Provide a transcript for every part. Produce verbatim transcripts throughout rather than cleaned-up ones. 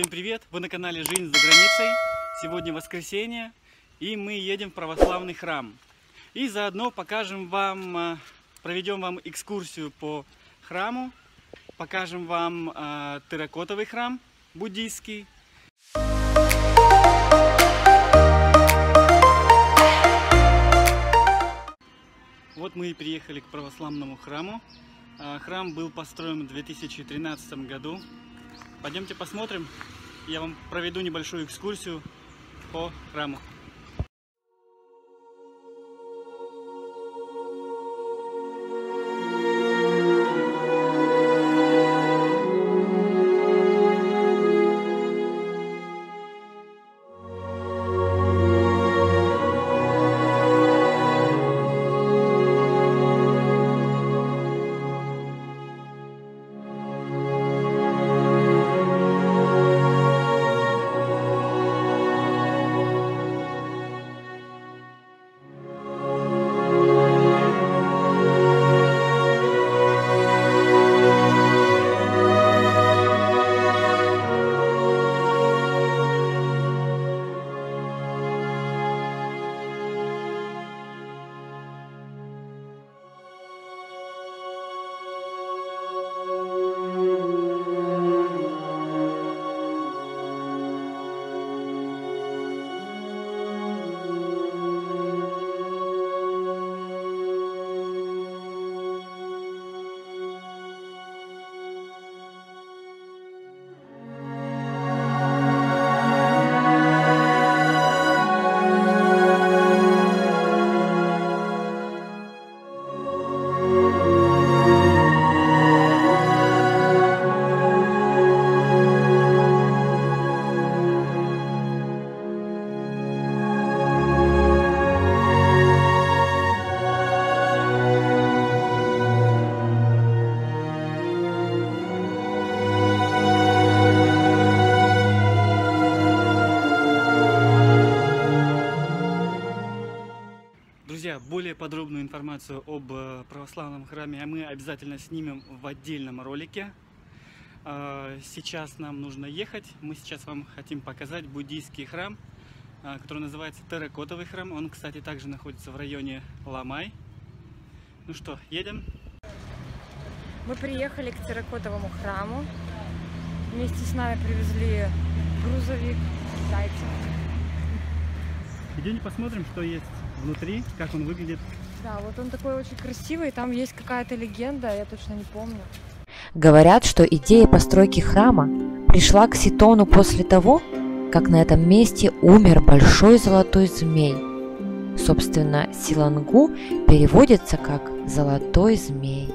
Всем привет! Вы на канале Жизнь за границей. Сегодня воскресенье, и мы едем в православный храм. И заодно покажем вам, проведем вам экскурсию по храму, покажем вам э, терракотовый храм буддийский. Вот мы и приехали к православному храму. Храм был построен в две тысячи тринадцатом году. Пойдемте посмотрим, я вам проведу небольшую экскурсию по храму. Более подробную информацию об православном храме мы обязательно снимем в отдельном ролике. Сейчас нам нужно ехать. Мы сейчас вам хотим показать буддийский храм, который называется Терракотовый храм. Он, кстати, также находится в районе Ламай. Ну что, едем? Мы приехали к Терракотовому храму. Вместе с нами привезли грузовик, зайцев. Идем посмотрим, что есть внутри, как он выглядит. Да, вот он такой очень красивый, там есть какая-то легенда, я точно не помню. Говорят, что идея постройки храма пришла к Сетону после того, как на этом месте умер большой золотой змей. Собственно, Сила Нгу переводится как «золотой змей».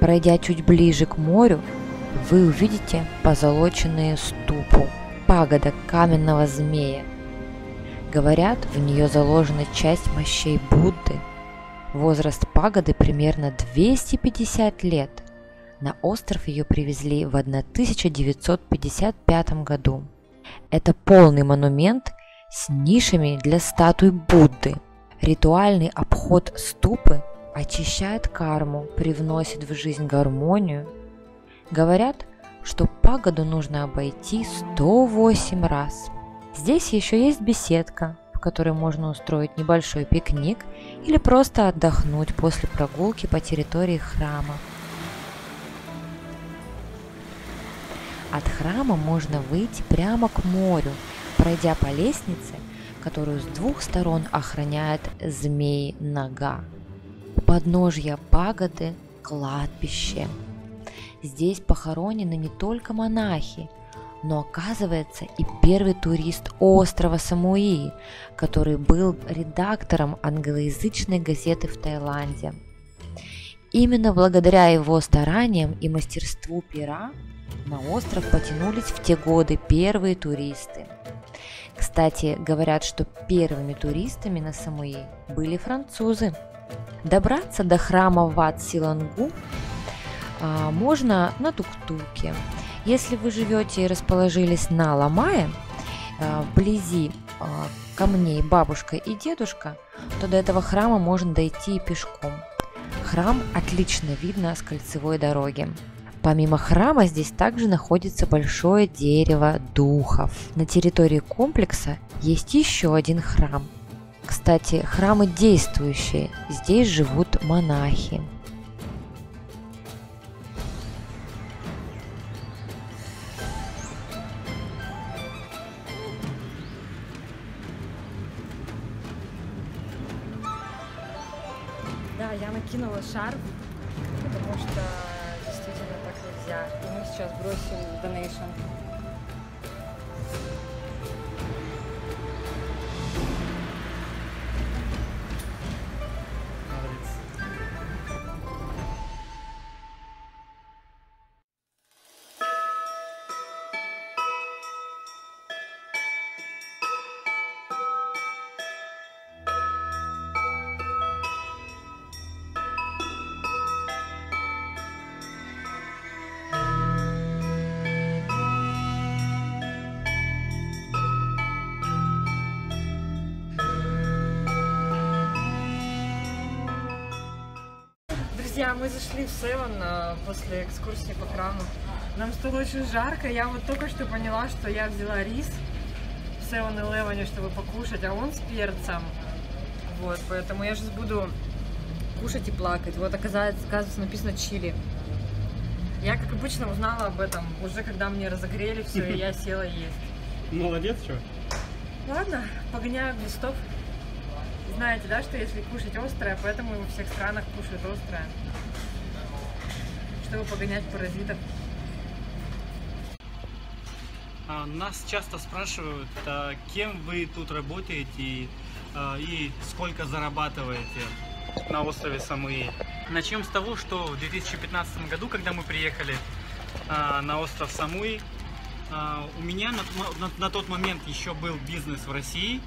Пройдя чуть ближе к морю, вы увидите позолоченные ступу, пагода каменного змея. Говорят, в нее заложена часть мощей Будды. Возраст пагоды примерно двести пятьдесят лет. На остров ее привезли в тысяча девятьсот пятьдесят пятом году. Это полный монумент с нишами для статуй Будды. Ритуальный обход ступы очищает карму, привносит в жизнь гармонию. Говорят, что пагоду нужно обойти сто восемь раз. Здесь еще есть беседка, в которой можно устроить небольшой пикник или просто отдохнуть после прогулки по территории храма. От храма можно выйти прямо к морю, пройдя по лестнице, которую с двух сторон охраняет змей-нога. У подножья пагоды кладбище. Здесь похоронены не только монахи, но оказывается и первый турист острова Самуи, который был редактором англоязычной газеты в Таиланде. Именно благодаря его стараниям и мастерству пера на остров потянулись в те годы первые туристы. Кстати, говорят, что первыми туристами на Самуи были французы. Добраться до храма Ват Сила Нгу можно на тук-туке. Если вы живете и расположились на Ламае, вблизи камней бабушка и дедушка, то до этого храма можно дойти и пешком. Храм отлично видно с кольцевой дороги. Помимо храма здесь также находится большое дерево духов. На территории комплекса есть еще один храм. Кстати, храмы действующие, здесь живут монахи. Да, я накинула шарф, потому что действительно так нельзя. И мы сейчас бросим донейшн. Мы зашли в Севен после экскурсии по храму. Нам стало очень жарко. Я вот только что поняла, что я взяла рис в Севен-Элевене, чтобы покушать, а он с перцем. Вот, поэтому я сейчас буду кушать и плакать. Вот, оказывается, оказывается написано чили. Я, как обычно, узнала об этом уже, когда мне разогрели все, и я села есть. Молодец, что? Ладно, погоняю глистов. Знаете, да, что если кушать острое, поэтому во всех странах кушают острое, чтобы погонять паразитов. А, нас часто спрашивают, а, кем вы тут работаете и, а, и сколько зарабатываете на острове Самуи. Начнем с того, что в две тысячи пятнадцатом году, когда мы приехали а, на остров Самуи, а, у меня на, на, на тот момент еще был бизнес в России.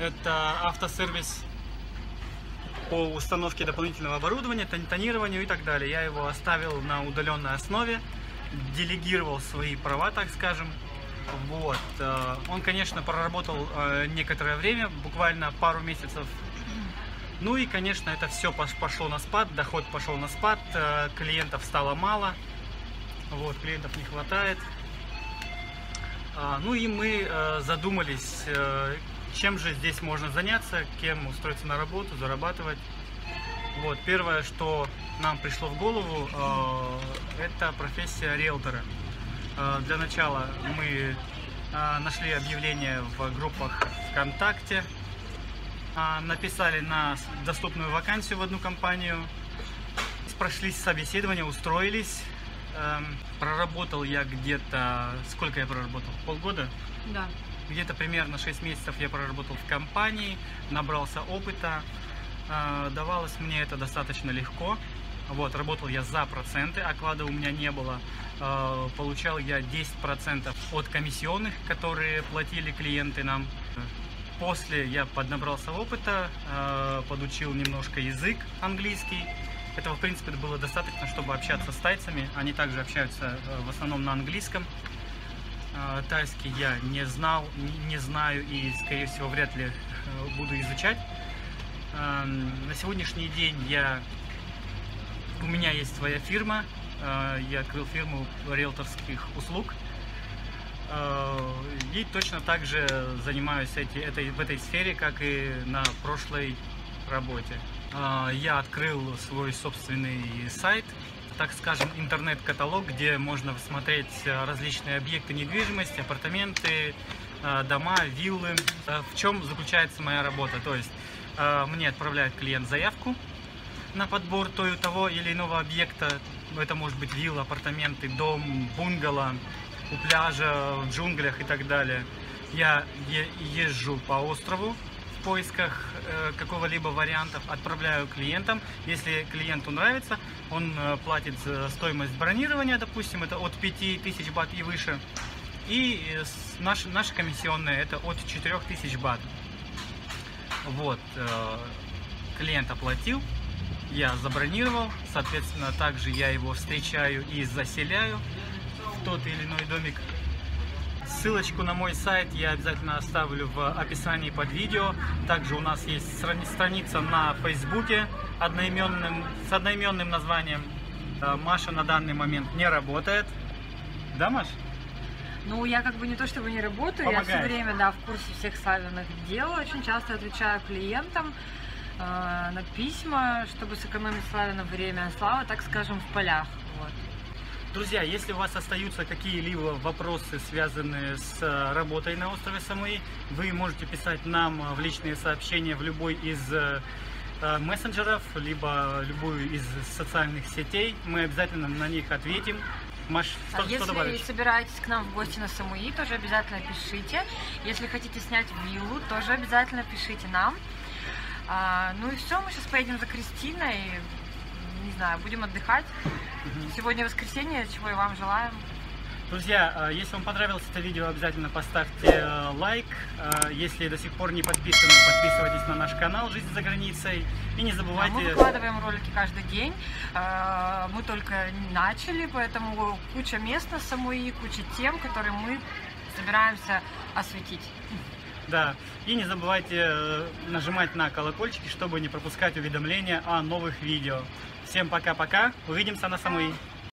Это автосервис по установке дополнительного оборудования, тонированию и так далее. Я его оставил на удаленной основе, делегировал свои права, так скажем. Вот. Он, конечно, проработал некоторое время, буквально пару месяцев. Ну и, конечно, это все пошло на спад, доход пошел на спад, клиентов стало мало, вот, клиентов не хватает. Ну и мы задумались, чем же здесь можно заняться, кем устроиться на работу, зарабатывать. Вот, первое, что нам пришло в голову, э, это профессия риэлтора. Э, для начала мы э, нашли объявление в группах ВКонтакте, э, написали на доступную вакансию в одну компанию, прошли собеседование, устроились. Э, проработал я где-то... Сколько я проработал? Полгода? Да. Где-то примерно шесть месяцев я проработал в компании, набрался опыта, давалось мне это достаточно легко. Вот, работал я за проценты, оклада у меня не было. Получал я десять процентов от комиссионных, которые платили клиенты нам. После я поднабрался опыта, подучил немножко язык английский. Этого, в принципе, было достаточно, чтобы общаться с тайцами. Они также общаются в основном на английском. Тайский я не знал, не знаю и, скорее всего, вряд ли буду изучать. На сегодняшний день я, у меня есть своя фирма. Я открыл фирму риэлторских услуг. И точно так же занимаюсь эти, этой, в этой сфере, как и на прошлой работе. Я открыл свой собственный сайт, так скажем, интернет-каталог, где можно смотреть различные объекты недвижимости, апартаменты, дома, виллы. В чем заключается моя работа? То есть мне отправляет клиент заявку на подбор того или иного объекта. Это может быть вилла, апартаменты, дом, бунгало, у пляжа, в джунглях и так далее. Я езжу по острову в поисках какого-либо вариантов, отправляю клиентам. Если клиенту нравится, он платит стоимость бронирования, допустим, это от пяти тысяч бат и выше. И наша, наша комиссионная это от четырёх тысяч бат. Вот, клиент оплатил, я забронировал, соответственно, также я его встречаю и заселяю в тот или иной домик. Ссылочку на мой сайт я обязательно оставлю в описании под видео. Также у нас есть страница на Фейсбуке одноименным, с одноименным названием. Маша на данный момент не работает. Да, Маш? Ну, я как бы не то чтобы не работаю, помогает. Я все время, да, в курсе всех Савиных дел, очень часто отвечаю клиентам э, на письма, чтобы сэкономить Славина время, Слава, так скажем, в полях. Вот. Друзья, если у вас остаются какие-либо вопросы, связанные с работой на острове Самуи, вы можете писать нам в личные сообщения в любой из мессенджеров, либо любую из социальных сетей, мы обязательно на них ответим. Маш, что, а если что собираетесь к нам в гости на Самуи, тоже обязательно пишите. Если хотите снять виллу, тоже обязательно пишите нам. А, ну и все, мы сейчас поедем за Кристиной, не знаю, будем отдыхать. Угу. Сегодня воскресенье, чего и вам желаем. Друзья, если вам понравилось это видео, обязательно поставьте лайк. Если до сих пор не подписаны, подписывайтесь на наш канал «Жизнь за границей». И не забывайте... Да, мы выкладываем ролики каждый день. Мы только начали, поэтому куча мест на Самуи, куча тем, которые мы собираемся осветить. Да, и не забывайте нажимать на колокольчики, чтобы не пропускать уведомления о новых видео. Всем пока-пока, увидимся на Самуи.